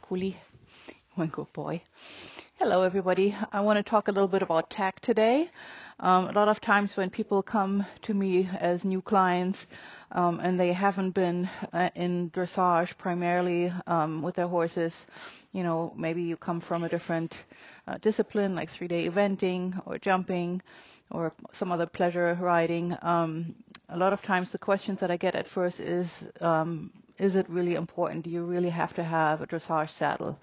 Wankooli, Wanko boy. Hello everybody. I want to talk a little bit about tack today. A lot of times when people come to me as new clients and they haven't been in dressage primarily with their horses, you know, maybe you come from a different discipline like three-day eventing or jumping or some other pleasure riding. A lot of times the questions that I get at first is it really important? Do you really have to have a dressage saddle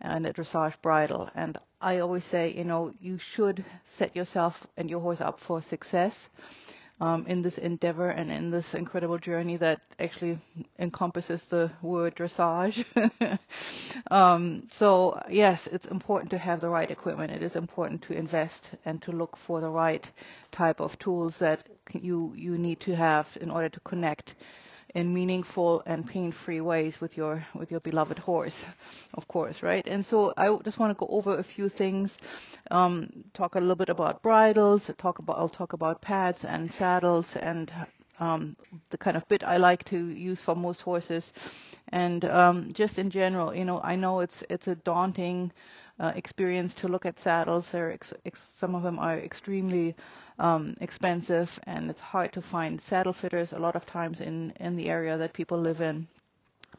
and a dressage bridle? And I always say, you know, you should set yourself and your horse up for success in this endeavor and in this incredible journey that actually encompasses the word dressage. So yes, it's important to have the right equipment. It is important to invest and to look for the right type of tools that you need to have in order to connect in meaningful and pain-free ways with your beloved horse, of course, right? And so I just want to go over a few things, talk a little bit about bridles, I'll talk about pads and saddles and the kind of bit I like to use for most horses, and just in general, you know, I know it's a daunting experience to look at saddles. Some of them are extremely expensive, and it's hard to find saddle fitters a lot of times in the area that people live in.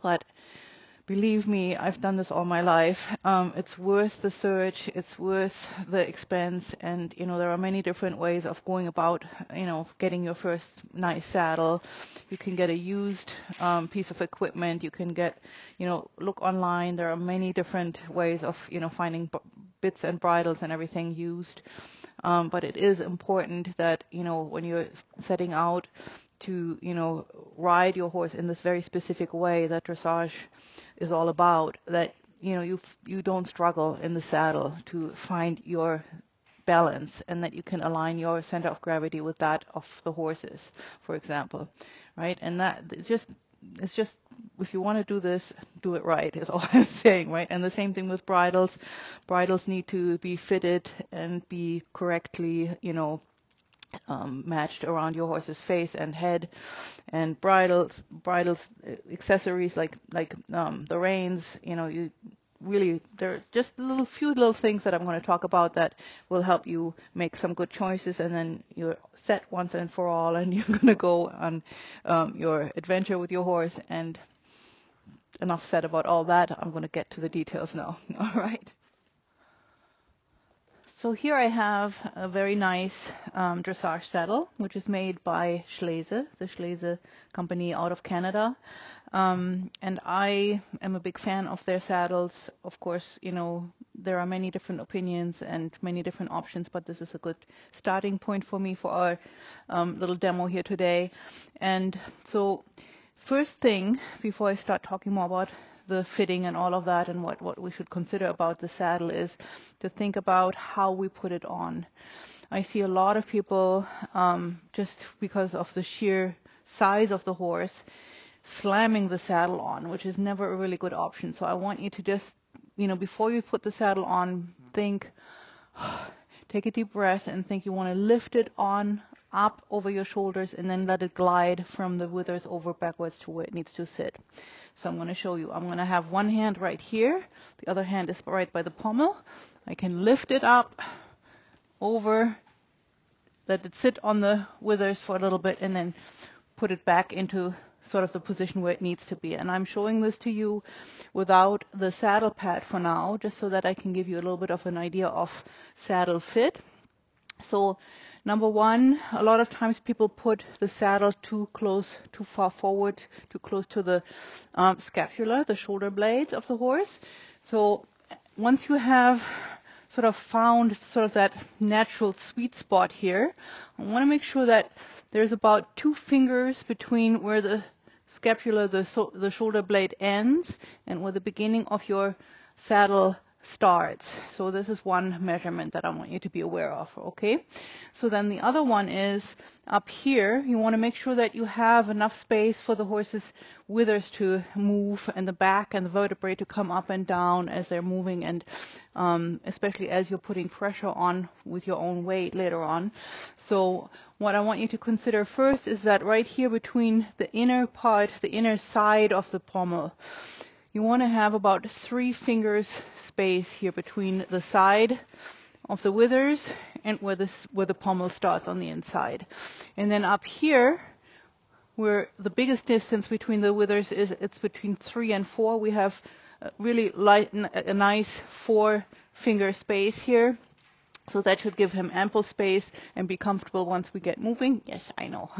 But believe me, I've done this all my life. It's worth the search, it's worth the expense, and you know, there are many different ways of going about, you know, getting your first nice saddle. You can get a used piece of equipment, you can get, you know, look online. There are many different ways of, you know, finding bits and bridles and everything used. But it is important that, you know, when you're setting out to, you know, ride your horse in this very specific way that dressage is all about, that, you know, you don't struggle in the saddle to find your balance, and that you can align your center of gravity with that of the horses, for example, right? And that it's just if you want to do this, do it right, is all I'm saying, right? And the same thing with bridles. Bridles need to be fitted and be correctly, you know, matched around your horse's face and head, and bridles accessories like the reins. You know, you really, there are just a few little things that I'm going to talk about that will help you make some good choices, and then you're set once and for all, and you're going to go on your adventure with your horse. And enough said about all that. I'm going to get to the details now. All right. So here I have a very nice dressage saddle, which is made by Schleese, the Schleese company out of Canada. And I am a big fan of their saddles. Of course, you know, there are many different opinions and many different options, but this is a good starting point for me for our little demo here today. And so first thing, before I start talking more about the fitting and all of that and what we should consider about the saddle, is to think about how we put it on. I see a lot of people just because of the sheer size of the horse slamming the saddle on, which is never a really good option. So I want you to just, you know, before you put the saddle on, think, take a deep breath and think you want to lift it on up over your shoulders and then let it glide from the withers over backwards to where it needs to sit. So I'm going to show you. I'm going to have one hand right here. The other hand is right by the pommel. I can lift it up over, let it sit on the withers for a little bit, and then put it back into sort of the position where it needs to be. And I'm showing this to you without the saddle pad for now, just so that I can give you a little bit of an idea of saddle fit. So number one, a lot of times people put the saddle too close, too far forward, too close to the scapula, the shoulder blades of the horse. So once you have sort of found sort of that natural sweet spot here, I want to make sure that there's about 2 fingers between where the scapula, the shoulder blade ends, and where the beginning of your saddle starts. So this is one measurement that I want you to be aware of, okay? So then the other one is up here. You want to make sure that you have enough space for the horse's withers to move, and the back and the vertebrae to come up and down as they're moving, and especially as you're putting pressure on with your own weight later on. So what I want you to consider first is that right here between the inner side of the pommel, You want to have about 3 fingers space here between the side of the withers and where the pommel starts on the inside. And then up here, where the biggest distance between the withers is, it's between 3 and 4. We have really light, a nice 4-finger space here. So that should give him ample space and be comfortable once we get moving. Yes, I know.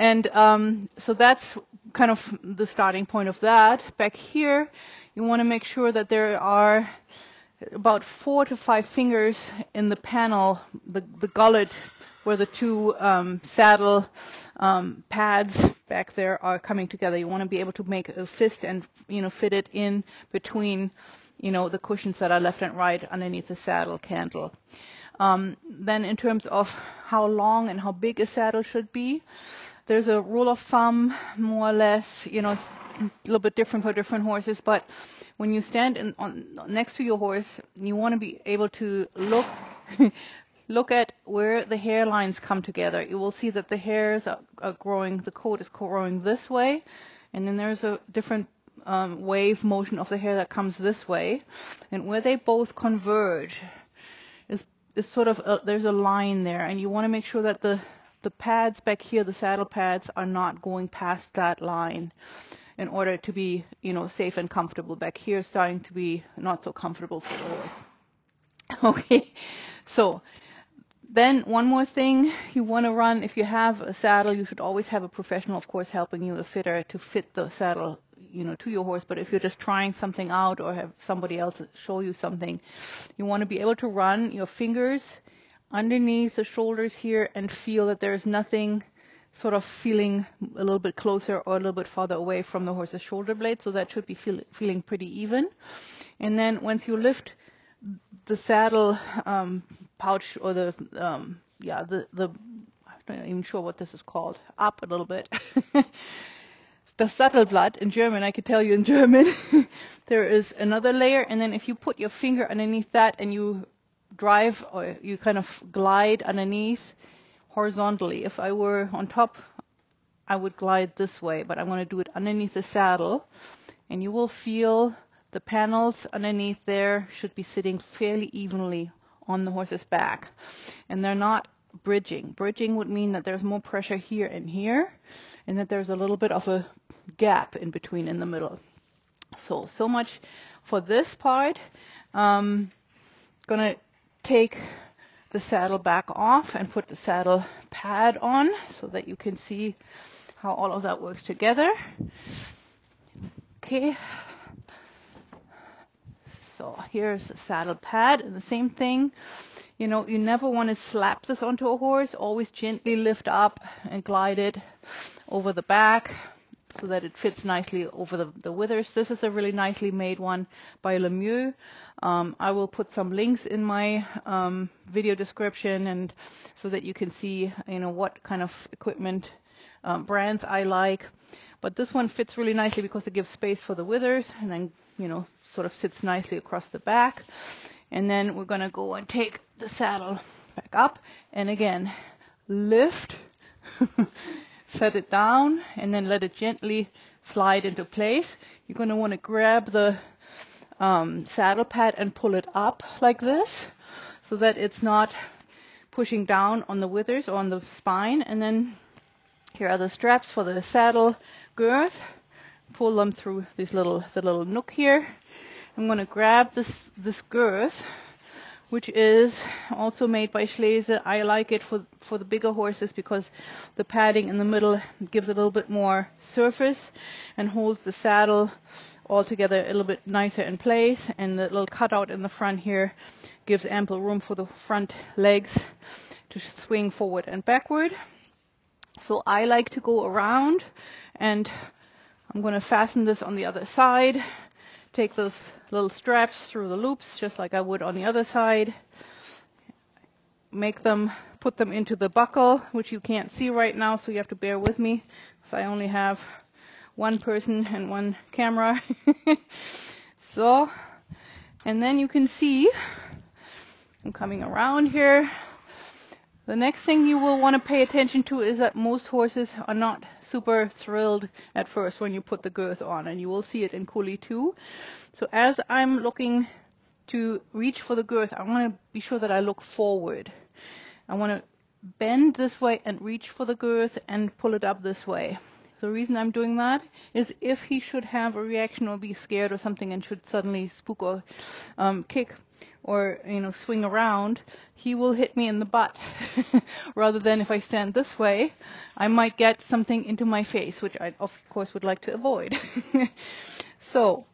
And so that's kind of the starting point of that. Back here, you want to make sure that there are about 4 to 5 fingers in the panel, the gullet, where the two saddle pads back there are coming together. You want to be able to make a fist and, you know, fit it in between, you know, the cushions that are left and right underneath the saddle cantle. Then in terms of how long and how big a saddle should be, there's a rule of thumb, more or less, you know, it's a little bit different for different horses, but when you stand next to your horse, you want to be able to look at where the hairlines come together. You will see that the hairs are growing, the coat is growing this way, and then there's a different wave motion of the hair that comes this way, and where they both converge is sort of there's a line there, and you want to make sure that the pads back here, the saddle pads, are not going past that line in order to be, you know, safe and comfortable. Back here is starting to be not so comfortable for the horse. Okay, so then one more thing you want to run, if you have a saddle, you should always have a professional, of course, helping you, a fitter, to fit the saddle, you know, to your horse. But if you're just trying something out or have somebody else show you something, you want to be able to run your fingers underneath the shoulders here and feel that there's nothing sort of feeling a little bit closer or a little bit farther away from the horse's shoulder blade. So that should be feeling pretty even. And then once you lift the saddle pouch or the I'm not even sure what this is called, up a little bit. The Sattelblatt in German, I could tell you in German. There is another layer, and then if you put your finger underneath that and you drive, or you kind of glide underneath horizontally. If I were on top, I would glide this way, but I'm going to do it underneath the saddle, and you will feel the panels underneath there should be sitting fairly evenly on the horse's back, and they're not bridging. Bridging would mean that there's more pressure here and here, and that there's a little bit of a gap in between in the middle. So much for this part. Gonna take the saddle back off and put the saddle pad on so that you can see how all of that works together. Okay, so here's the saddle pad, and the same thing, you know, you never want to slap this onto a horse. Always gently lift up and glide it over the back so that it fits nicely over the withers. This is a really nicely made one by Lemieux. I will put some links in my video description, and so that you can see, you know, what kind of equipment brands I like. But this one fits really nicely because it gives space for the withers, and then, you know, sort of sits nicely across the back. And then we're going to go and take the saddle back up, and again, lift. Set it down, and then let it gently slide into place. You're going to want to grab the saddle pad and pull it up like this so that it's not pushing down on the withers or on the spine. And then here are the straps for the saddle girth. Pull them through this the little nook here. I'm going to grab this girth, which is also made by Schleese. I like it for the bigger horses because the padding in the middle gives a little bit more surface and holds the saddle all together a little bit nicer in place, and the little cutout in the front here gives ample room for the front legs to swing forward and backward. So I like to go around, and I'm going to fasten this on the other side. Take those little straps through the loops, just like I would on the other side. Put them into the buckle, which you can't see right now, so you have to bear with me, because I only have one person and one camera. So, and then you can see, I'm coming around here, The next thing you will want to pay attention to is that most horses are not super thrilled at first when you put the girth on, and you will see it in Collie too. So as I'm looking to reach for the girth, I want to be sure that I look forward. I want to bend this way and reach for the girth and pull it up this way. The reason I'm doing that is if he should have a reaction or be scared or something and should suddenly spook or kick or, you know, swing around, he will hit me in the butt. Rather than if I stand this way, I might get something into my face, which I, of course, would like to avoid. So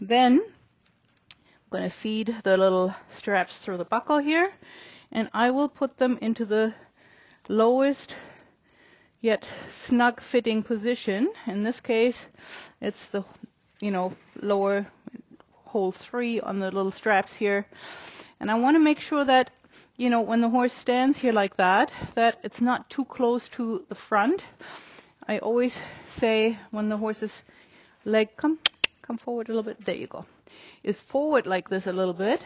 then I'm going to feed the little straps through the buckle here, and I will put them into the lowest yet snug fitting position. In this case, it's the, you know, lower hole 3 on the little straps here. And I want to make sure that, you know, when the horse stands here like that, that it's not too close to the front. I always say when the horse's leg, come forward a little bit, there you go, is forward like this a little bit,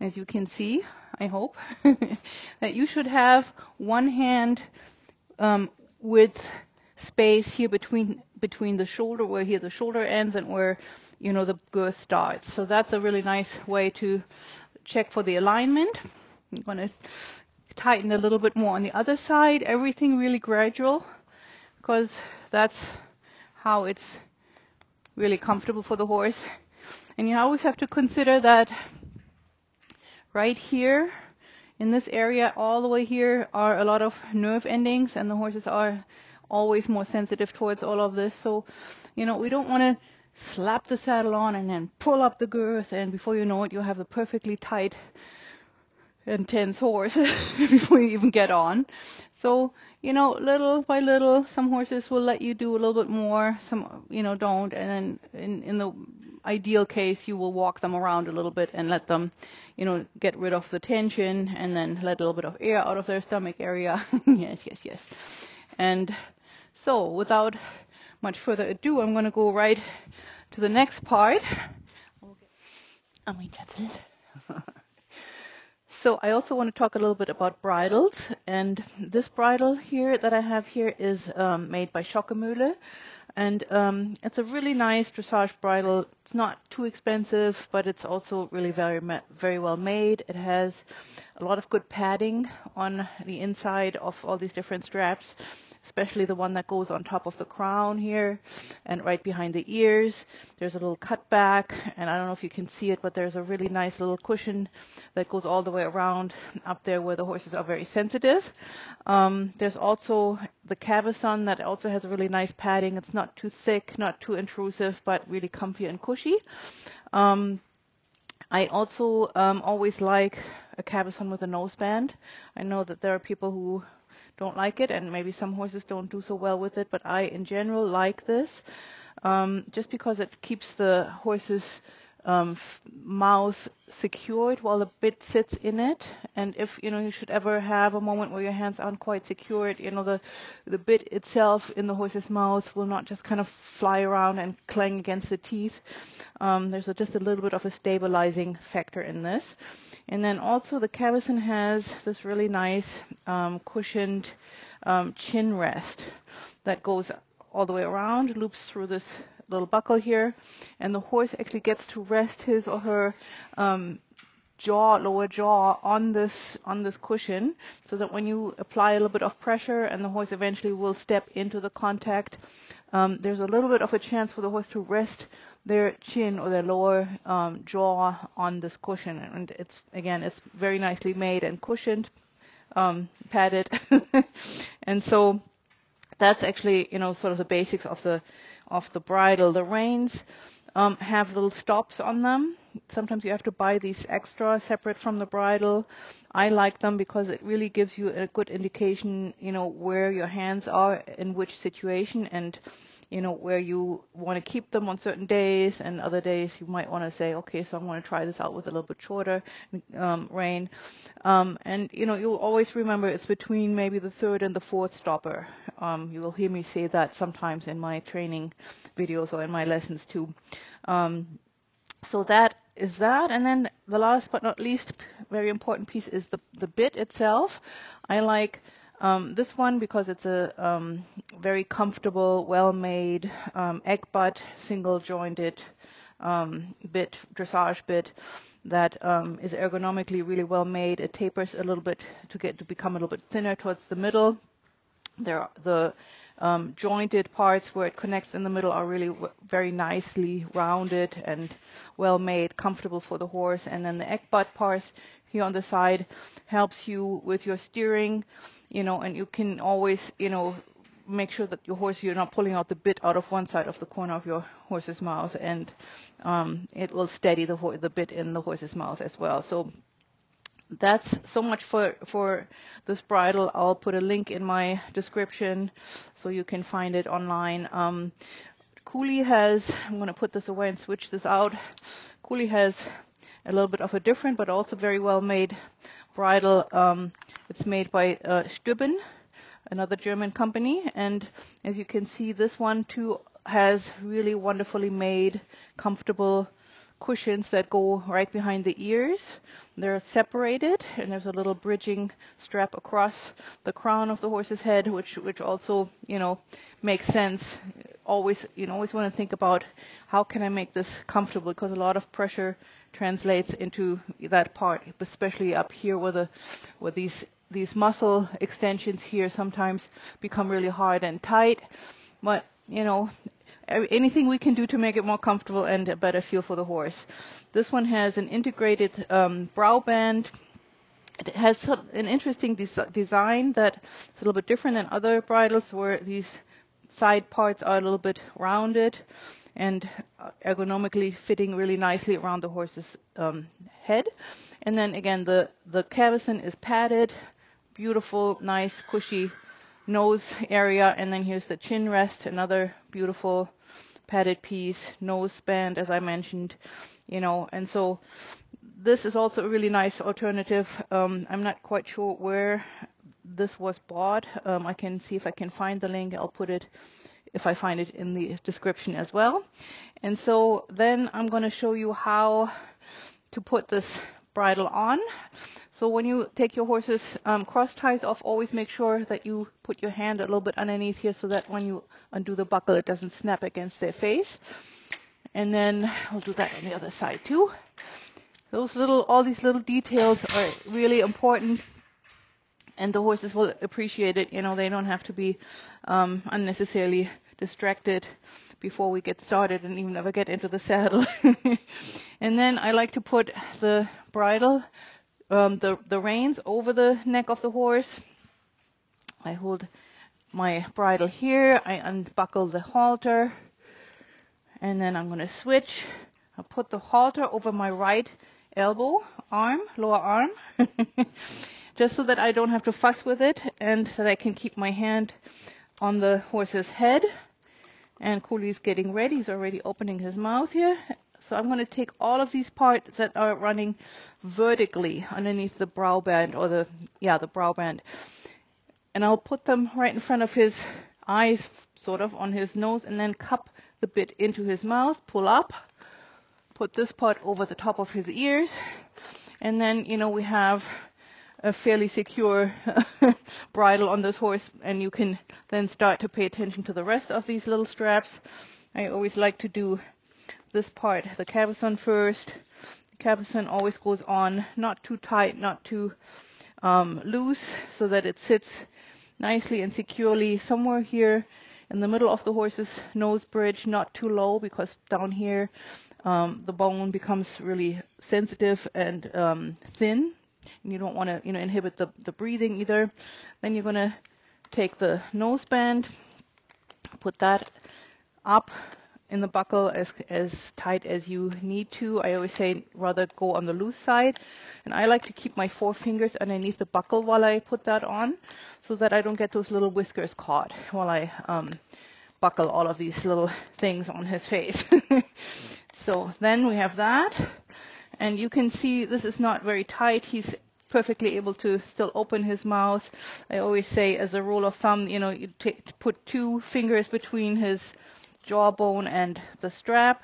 as you can see, I hope, that you should have one hand with space here between the shoulder, where here the shoulder ends and where, you know, the girth starts. So that's a really nice way to check for the alignment. I'm going to tighten a little bit more on the other side, everything really gradual, because that's how it's really comfortable for the horse. And you always have to consider that right here in this area, all the way here, are a lot of nerve endings, and the horses are always more sensitive towards all of this. So, you know, we don't want to slap the saddle on and then pull up the girth, and before you know it, you have a perfectly tight and tense horse before you even get on. So, you know, little by little, some horses will let you do a little bit more, some, you know, don't, and then in the ideal case, you will walk them around a little bit and let them, you know, get rid of the tension, and then let a little bit of air out of their stomach area. Yes, yes, yes. And so without much further ado, I'm going to go right to the next part. So I also want to talk a little bit about bridles, and this bridle here that I have here is made by Schockemöhle. And it's a really nice dressage bridle. It's not too expensive, but it's also really very, very well made. It has a lot of good padding on the inside of all these different straps, especially the one that goes on top of the crown here and right behind the ears. There's a little cutback, and I don't know if you can see it, but there's a really nice little cushion that goes all the way around up there where the horses are very sensitive. There's also the cavesson that also has a really nice padding. It's not too thick, not too intrusive, but really comfy and cushy. I also always like a cavesson with a noseband. I know that there are people who don't like it, and maybe some horses don't do so well with it, but I in general like this just because it keeps the horse's mouth secured while the bit sits in it. And if, you know, you should ever have a moment where your hands aren't quite secured, you know, the bit itself in the horse's mouth will not just kind of fly around and clang against the teeth. There's just a little bit of a stabilizing factor in this. And then also the cavesson has this really nice cushioned chin rest that goes all the way around, loops through this little buckle here, and the horse actually gets to rest his or her lower jaw on this cushion, so that when you apply a little bit of pressure and the horse eventually will step into the contact, there's a little bit of a chance for the horse to rest their chin or their lower jaw on this cushion. And it's, again, it's very nicely made and cushioned, padded. And so that's actually, you know, sort of the basics of the bridle. The reins have little stops on them. Sometimes you have to buy these extra separate from the bridle. I like them because it really gives you a good indication, you know, where your hands are in which situation, and, you know, where you want to keep them on certain days, and other days you might want to say, okay, so I'm going to try this out with a little bit shorter rein. And, you know, you'll always remember it's between maybe the third and the fourth stopper. You will hear me say that sometimes in my training videos or in my lessons too. So that is that. And then the last but not least very important piece is the bit itself. I like this one because it's a very comfortable, well-made egg butt, single-jointed bit, dressage bit that is ergonomically really well-made. It tapers a little bit to become a little bit thinner towards the middle. There are the jointed parts where it connects in the middle are really very nicely rounded and well made, comfortable for the horse. And then the egg butt part here on the side helps you with your steering, you know, and you can always, you know, make sure that your horse, you're not pulling out the bit out of one side of the corner of your horse's mouth, and it will steady the bit in the horse's mouth as well. So that's so much for this bridle. I'll put a link in my description so you can find it online. Cooley has, I'm going to put this away and switch this out. Cooley has a little bit of a different but also very well made bridle. It's made by Stubben, another German company, and as you can see, this one too has really wonderfully made, comfortable cushions that go right behind the ears. They're separated, and there's a little bridging strap across the crown of the horse's head, which also, you know, makes sense. Always, you know, always want to think about how can I make this comfortable, because a lot of pressure translates into that part, especially up here where these muscle extensions here sometimes become really hard and tight. But, you know, anything we can do to make it more comfortable and a better feel for the horse. This one has an integrated brow band. It has an interesting design that's a little bit different than other bridles, where these side parts are a little bit rounded and ergonomically fitting really nicely around the horse's head. And then again, the cavesson is padded, beautiful, nice, cushy nose area, and then here's the chin rest, another beautiful padded piece, nose band, as I mentioned, you know. And so this is also a really nice alternative. I'm not quite sure where this was bought. I can see if I can find the link. I'll put it, if I find it, in the description as well. And so then I'm going to show you how to put this bridle on. So when you take your horse's cross ties off, always make sure that you put your hand a little bit underneath here so that when you undo the buckle, it doesn't snap against their face. And then we'll do that on the other side too. All these little details are really important, and the horses will appreciate it. You know, they don't have to be unnecessarily distracted before we get started and even ever get into the saddle. And then I like to put the bridle, the reins over the neck of the horse. I hold my bridle here, I unbuckle the halter, and then I'm going to switch. I'll put the halter over my right elbow, lower arm, just so that I don't have to fuss with it and so that I can keep my hand on the horse's head. And Cooley's getting ready. He's already opening his mouth here. So I'm going to take all of these parts that are running vertically underneath the brow band, or the brow band, and I'll put them right in front of his eyes, sort of on his nose, and then cup the bit into his mouth, pull up, put this part over the top of his ears, and then, you know, we have a fairly secure bridle on this horse, and you can then start to pay attention to the rest of these little straps. I always like to do this part, the cavesson first. The cavesson always goes on, not too tight, not too loose, so that it sits nicely and securely somewhere here in the middle of the horse's nose bridge, not too low, because down here the bone becomes really sensitive and thin, and you don't want to, you know, inhibit the breathing either. Then you're going to take the nose band, put that up in the buckle as tight as you need to. I always say rather go on the loose side, and I like to keep my forefingers underneath the buckle while I put that on, so that I don't get those little whiskers caught while I buckle all of these little things on his face. So then we have that, and you can see this is not very tight. He's perfectly able to still open his mouth. I always say, as a rule of thumb, you know, you put two fingers between his jawbone and the strap,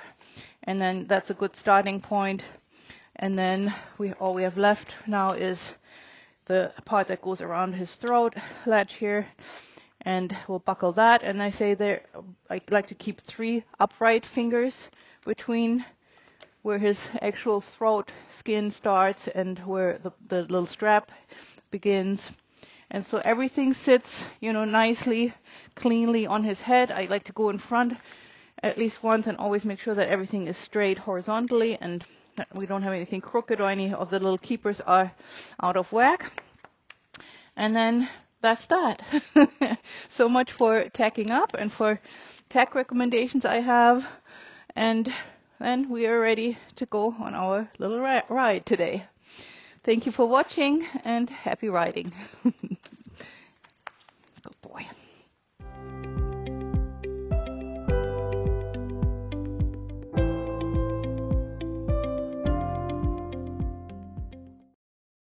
and then that's a good starting point. And then all we have left now is the part that goes around his throat latch here, and we'll buckle that. And I say there, I like to keep 3 upright fingers between where his actual throat skin starts and where the little strap begins. And so everything sits, you know, nicely, cleanly on his head. I like to go in front at least once and always make sure that everything is straight horizontally and that we don't have anything crooked or any of the little keepers are out of whack. And then that's that. So much for tacking up and for tack recommendations I have. And then we are ready to go on our little ride today. Thank you for watching and happy riding. Good boy.